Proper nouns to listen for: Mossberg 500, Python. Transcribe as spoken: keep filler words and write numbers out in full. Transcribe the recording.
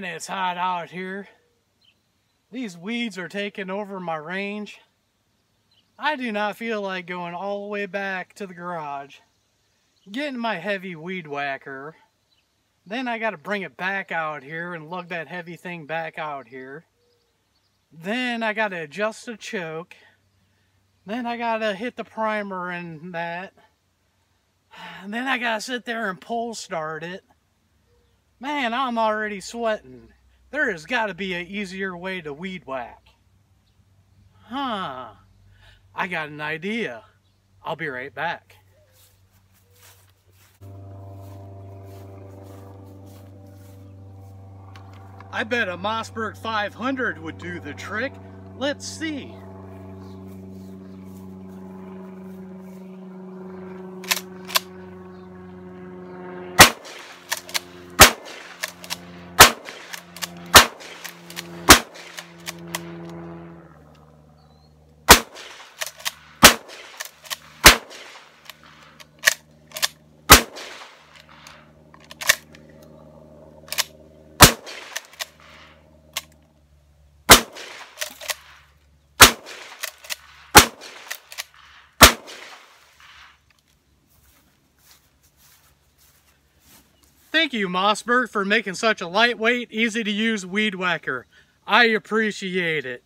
Man, it's hot out here. These weeds are taking over my range. I do not feel like going all the way back to the garage, getting my heavy weed whacker. Then I got to bring it back out here and lug that heavy thing back out here. Then I got to adjust the choke. Then I got to hit the primer and that. And then I got to sit there and pole start it. Man, I'm already sweating. There has got to be an easier way to weed whack. Huh. I got an idea. I'll be right back. I bet a Mossberg five hundred would do the trick. Let's see. Thank you, Mossberg, for making such a lightweight, easy to use weed whacker. I appreciate it.